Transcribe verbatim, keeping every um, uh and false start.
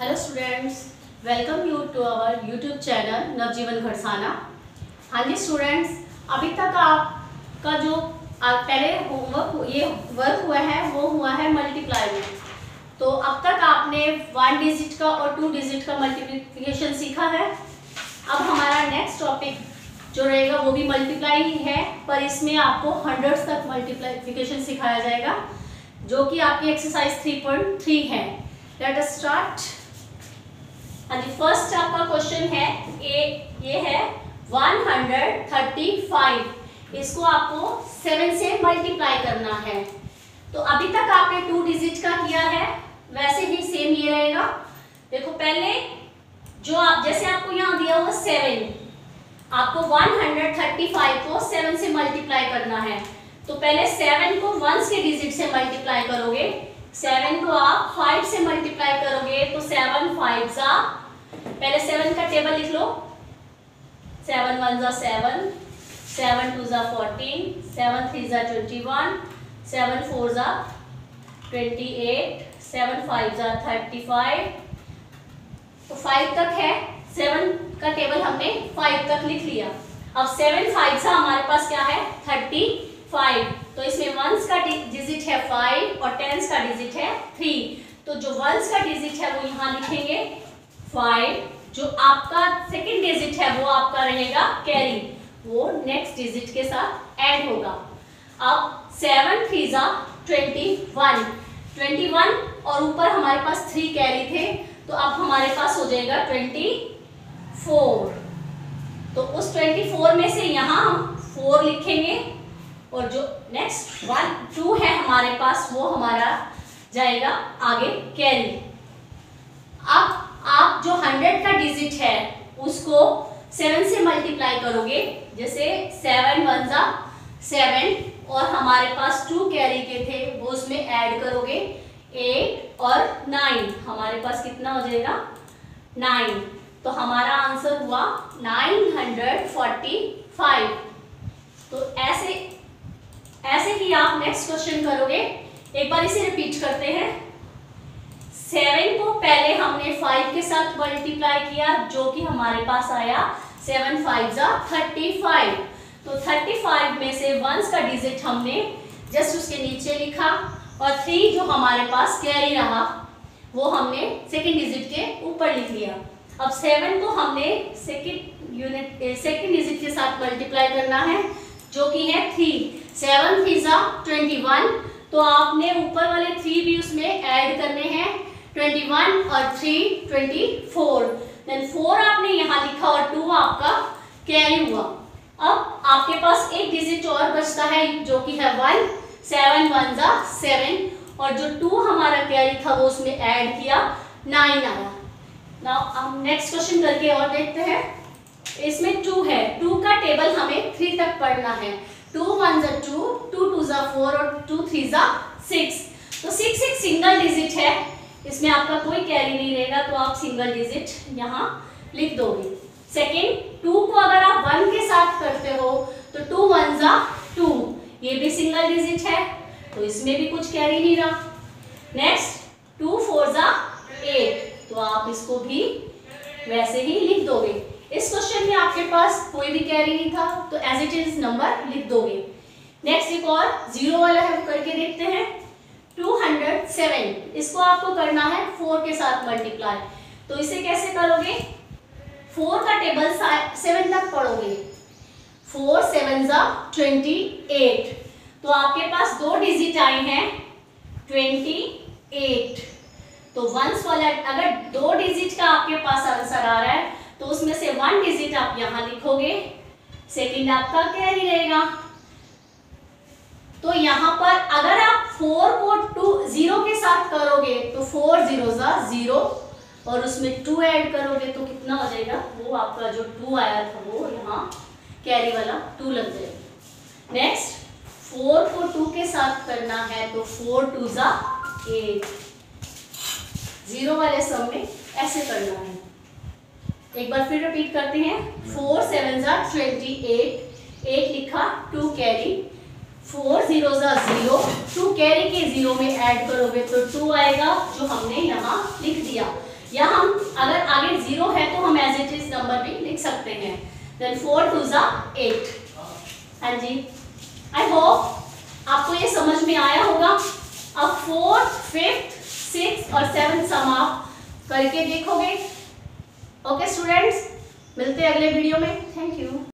Hello students, welcome you to our YouTube channel Navjeevan Gharsana. हाँ जी students, अभी तक आपका जो पहले होमवर्क ये वर्क हुआ है वो हुआ है मल्टीप्लाई में। तो अब तक आपने वन डिजिट का और टू डिजिट का मल्टीप्लिकेशन सीखा है। अब हमारा नेक्स्ट टॉपिक जो रहेगा वो भी मल्टीप्लाई ही है, पर इसमें आपको हंड्रेड्स तक मल्टीप्लाईफिकेशन सिखाया जाएगा, जो कि आपकी एक्सरसाइज थ्री पॉइंट थ्री है। Let us start. हाँ जी, फर्स्ट आपका क्वेश्चन है ए ये है वन थर्टी फाइव। इसको आपको सेवन से मल्टीप्लाई करना है। तो अभी तक आपने टू डिजिट का किया है, वैसे ही सेम ये रहेगा। देखो, पहले जो आप जैसे आपको यहाँ दिया हुआ सेवन, आपको वन थर्टी फाइव को सेवन से मल्टीप्लाई करना है। तो पहले सेवन को वंस के डिजिट से मल्टीप्लाई करोगे, सेवन को आप फाइव से मल्टीप्लाई करोगे, तो सेवन फाइव जा पहले सेवन का टेबल लिख लो। सेवन वन जा सेवन, सेवन टू जा फोर्टीन, सेवन थ्री जा ट्वेंटी वन, सेवन फोर जा ट्वेंटी एट, सेवन फाइव जा थर्टी फाइव। तो फाइव तक है, सेवन का टेबल हमने फाइव तक लिख लिया। अब सेवन फाइव जा हमारे पास क्या है थर्टी फाइव। तो इसमें वंस का डिजिट है फाइव और टेंस का डिजिट है थ्री। तो जो वंस का डिजिट है वो यहाँ लिखेंगे फाइव, जो आपका सेकंड डिजिट है वो आपका रहेगा कैरी, वो नेक्स्ट डिजिट के साथ ऐड होगा। अब सेवन थ्री जा ट्वेंटी वन, ट्वेंटी वन और ऊपर हमारे पास थ्री कैरी थे, तो अब हमारे पास हो जाएगा ट्वेंटी फोर। तो उस ट्वेंटी फोर में से यहाँ हम फोर लिखेंगे और जो नेक्स्ट वन टू है हमारे पास वो हमारा जाएगा आगे कैरी। अब आप जो हंड्रेड का डिजिट है उसको सेवन से मल्टीप्लाई करोगे, जैसे सेवन वन जा सेवन और हमारे पास टू कैरी के थे वो उसमें ऐड करोगे, एट और नाइन। हमारे पास कितना हो जाएगा नाइन। तो हमारा आंसर हुआ नाइन हंड्रेड फोर्टी फाइव। तो ऐसे ऐसे ही आप नेक्स्ट क्वेश्चन करोगे। एक बार इसे रिपीट करते हैं। सेवन को पहले हमने फाइव के साथ मल्टीप्लाई किया, जो कि हमारे पास आया सेवन फाइव जा थर्टी फाइव। तो थर्टी फाइव में से वंस का डिजिट हमने जस्ट उसके नीचे लिखा और थ्री जो हमारे पास कैरी रहा वो हमने सेकेंड डिजिट के ऊपर लिख लिया। अब सेवन को हमने सेकेंड यूनिट सेकेंड डिजिट के साथ मल्टीप्लाई करना है, जो कि है थ्री। सेवन थ्री जा ट्वेंटी वन, तो आपने ऊपर वाले थ्री भी उसमें ऐड करने हैं, ट्वेंटी वन और three twenty four. Then four आपने यहाँ लिखा और टू आपका कैरी हुआ। अब आपके पास एक डिजिट और बचता है जो कि है वन। सेवन वन जा सेवन और जो टू हमारा कैरी था वो उसमें ऐड किया, नाइन आया। नाउ हम नेक्स्ट क्वेश्चन करके और देखते हैं। इसमें टू है, टू का टेबल हमें थ्री तक पढ़ना है। टू वन जा टू, टू टू जा फोर और टू थ्री जा सिक्स। तो सिक्स एक सिंगल डिजिट है, इसमें आपका कोई कैरी नहीं रहेगा, तो आप सिंगल डिजिट यहाँ लिख दोगे। सेकेंड, टू को अगर आप वन के साथ करते हो तो टू वन जा टू, ये भी सिंगल डिजिट है, तो इसमें भी कुछ कैरी नहीं रहा। नेक्स्ट, टू फोर जा एट, तो आप इसको भी वैसे ही लिख दोगे। इस क्वेश्चन में आपके पास कोई भी कैरी नहीं था, तो एज इट इज नंबर लिख दोगे। नेक्स्ट एक और जीरो वाला है, वो करके देखते हैं। टू हंड्रेड सेवन, इसको आपको करना है फोर के साथ मल्टीप्लाई। तो इसे कैसे करोगे? फोर का टेबल सेवन तक पढ़ोगे। फोर सेवन जा ट्वेंटी एट, तो आपके पास दो डिजिट आए हैं ट्वेंटी एट। तो वंस वाला अगर दो डिजिट का आपके पास आंसर आ रहा है तो उसमें से वन डिजिट आप यहां लिखोगे, सेकंड आपका कैरी रहेगा। तो यहां पर अगर आप फोर को टू जीरो के साथ करोगे तो फोर जीरो जा जीरो और उसमें टू ऐड करोगे तो कितना हो जाएगा, वो आपका जो टू आया था वो यहाँ कैरी वाला टू लग जाएगा। नेक्स्ट, फोर को टू के साथ करना है तो फोर टू जा एट, जीरो वाले सम में ऐसे करना है। एक बार फिर रिपीट करते हैं। फोर सेवन जा ट्वेंटी एट, एट लिखा, टू कैरी, फोर जीरो जा जीरो, टू कैरी के जीरो में ऐड करोगे तो टू आएगा, जो हमने यहाँ लिख दिया। या हम अगर आगे जीरो है तो हम एज इट इज नंबर भी लिख सकते हैं. देन फोर टू जा एट. हाँ जी, आई होप आपको ये समझ में आया होगा. अब फोर्थ फिफ्थ सिक्स और सेवन्थ सम आप करके देखोगे. ओके स्टूडेंट्स, मिलते हैं अगले वीडियो में. Thank you.